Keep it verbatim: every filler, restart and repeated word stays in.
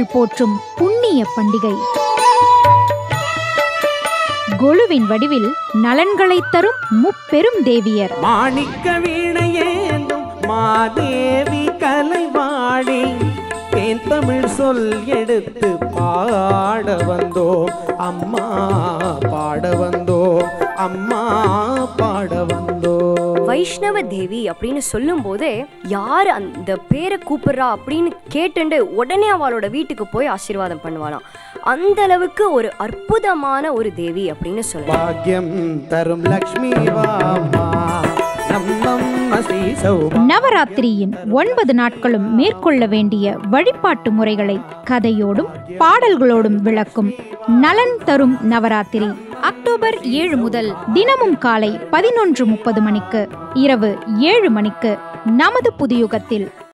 புகழ் போற்றும் புண்ணிய பண்டிகை. கொலுவின் வடிவில் நலன்களை தரும் முப்பெரும் தேவியர் மாணிக்க வீணையேந்தும் மாதேவி கலைவாடி தேன் தமிழ் சொல் எடுத்து பாட வந்தோம் அம்மா பாட வந்தோம் அம்மா பாட வந்தோம். வைஷ்ணவ தேவி அப்படின்னு சொல்லும் போதே யார் அந்த பேரை கூப்பிடுறா அப்படின்னு கேட்டுண்டு உடனே அவளோட வீட்டுக்கு போய் ஆசீர்வாதம் பண்ணுவாளாம். அந்த அளவுக்கு ஒரு அற்புதமான ஒரு தேவி அப்படின்னு சொல்லலாம். பாக்யம் தரும் லக்ஷ்மி வாமா. நவராத்திரியின் ஒன்பது நாட்களும் மேற்கொள்ள வேண்டிய வழிபாட்டு முறைகளை கதையோடும் பாடல்களோடும் விளக்கும் நலன் தரும் நவராத்திரி அக்டோபர் ஏழு முதல் தினமும் காலை பதினொன்று முப்பது மணிக்கு இரவு ஏழு மணிக்கு நமது புதியுகத்தில்.